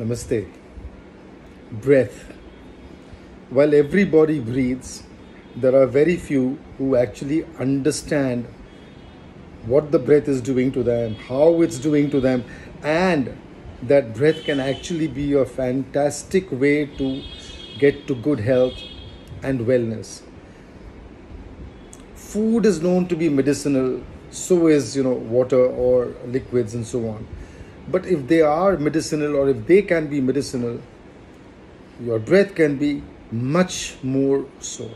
Namaste. Breath. While everybody breathes, there are very few who actually understand what the breath is doing to them, how it's doing to them, and that breath can actually be a fantastic way to get to good health and wellness. Food is known to be medicinal, so is water or liquids and so on. But if they are medicinal, or if they can be medicinal, your breath can be much more so.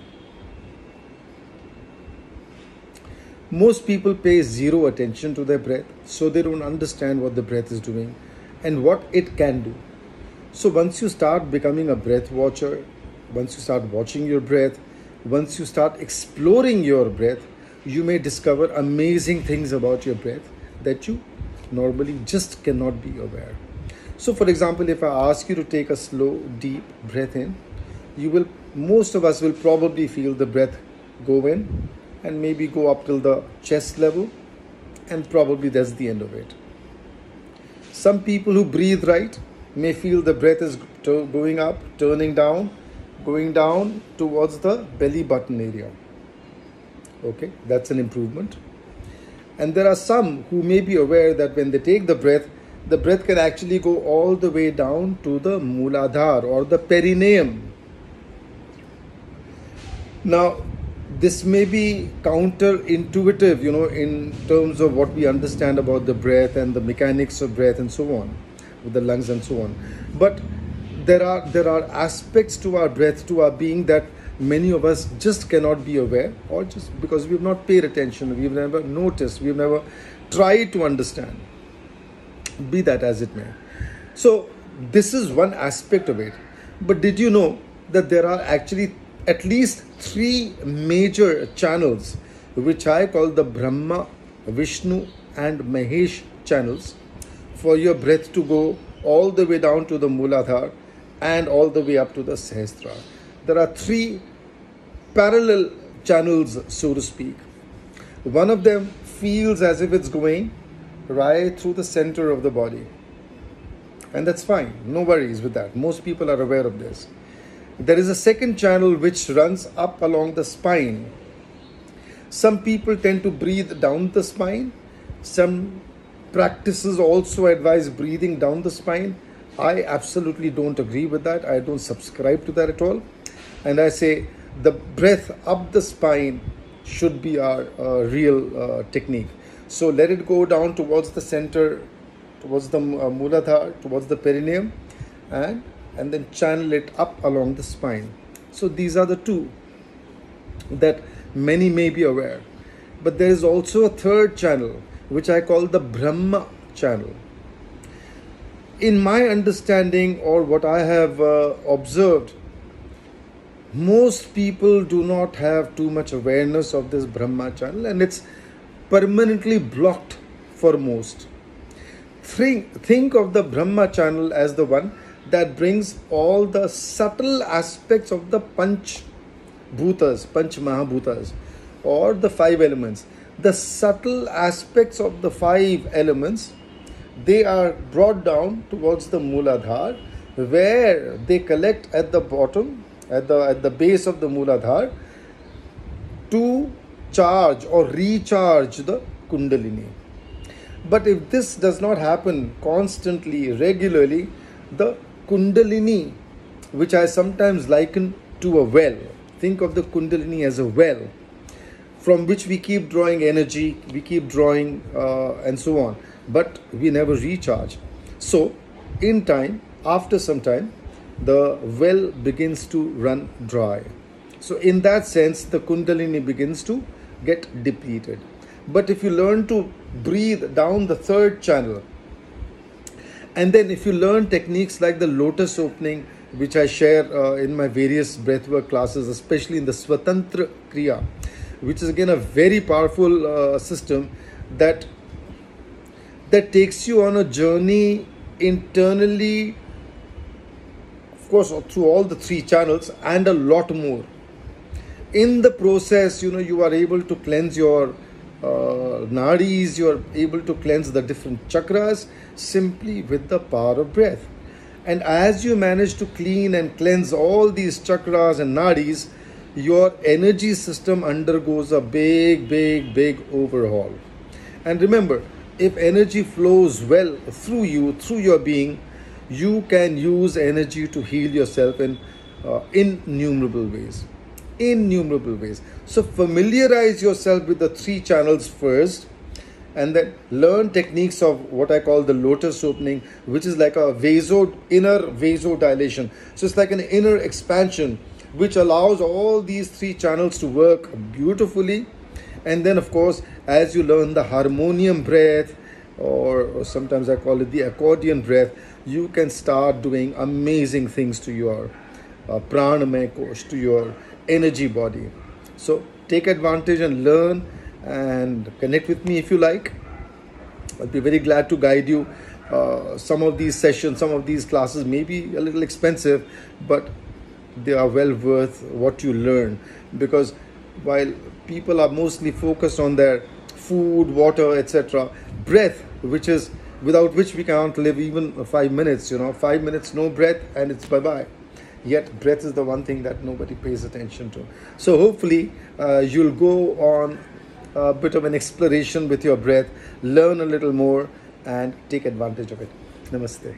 Most people pay zero attention to their breath, so they don't understand what the breath is doing and what it can do. So once you start becoming a breath watcher, once you start watching your breath, once you start exploring your breath, you may discover amazing things about your breath that you normally just cannot be aware. So for example, if I ask you to take a slow, deep breath in, most of us will probably feel the breath go in and maybe go up till the chest level, and probably that's the end of it. Some people who breathe right may feel the breath is going up, turning down, going down towards the belly button area. Okay, that's an improvement. And there are some who may be aware that when they take the breath can actually go all the way down to the muladhara or the perineum. Now, this may be counterintuitive, in terms of what we understand about the breath and the mechanics of breath and so on, with the lungs and so on. But there are aspects to our breath, to our being, that many of us just cannot be aware, or just because we've not paid attention, we've never noticed, we've never tried to understand, be that as it may. So this is one aspect of it. But did you know that there are actually at least three major channels, which I call the Brahma, Vishnu and Mahesh channels, for your breath to go all the way down to the Muladhara and all the way up to the Sahasra? There are three parallel channels, so to speak. One of them feels as if it's going right through the center of the body, and that's fine, no worries with that. Most people are aware of this. There is a second channel which runs up along the spine. Some people tend to breathe down the spine. Some practices also advise breathing down the spine. I absolutely don't agree with that. I don't subscribe to that at all. And I say the breath up the spine should be our real technique. So let it go down towards the center, towards the Muladhara, towards the perineum, and then channel it up along the spine. So these are the two that many may be aware. But there is also a third channel, which I call the Brahma channel. In my understanding, or what I have observed, most people do not have too much awareness of this Brahma channel, and it's permanently blocked for most. Think of the Brahma channel as the one that brings all the subtle aspects of the Panch Mahabhutas, or the five elements. The subtle aspects of the five elements, they are brought down towards the Muladhara, where they collect at the bottom, at the base of the Muladhara, to charge or recharge the Kundalini. But if this does not happen constantly, regularly, the Kundalini, which I sometimes liken to a well. Think of the Kundalini as a well, from which we keep drawing energy, we keep drawing and so on, but we never recharge. So in time, after some time, the well begins to run dry. So in that sense, the Kundalini begins to get depleted. But if you learn to breathe down the third channel, and then if you learn techniques like the Lotus Opening, which I share in my various breathwork classes, especially in the swatantra kriya, which is again a very powerful system that takes you on a journey internally, of course, through all the three channels and a lot more. In the process, you are able to cleanse your nadis, you are able to cleanse the different chakras simply with the power of breath. And as you manage to clean and cleanse all these chakras and nadis, your energy system undergoes a big overhaul. And remember, if energy flows well through you, through your being, you can use energy to heal yourself in innumerable ways. So familiarize yourself with the three channels first, and then learn techniques of what I call the Lotus Opening, which is like a inner vasodilation. So it's like an inner expansion, which allows all these three channels to work beautifully. And then, of course, as you learn the harmonium breath, or sometimes I call it the accordion breath, you can start doing amazing things to your pranamaya kosh, to your energy body. So take advantage and learn, and connect with me if you like. I'll be very glad to guide you. Some of these sessions, some of these classes may be a little expensive, but they are well worth what you learn, because while people are mostly focused on their food, water, etc., breath, which is without which we can't live even 5 minutes, you know, 5 minutes no breath and it's bye-bye. Yet breath is the one thing that nobody pays attention to. So hopefully you'll go on a bit of an exploration with your breath, learn a little more, and take advantage of it. Namaste.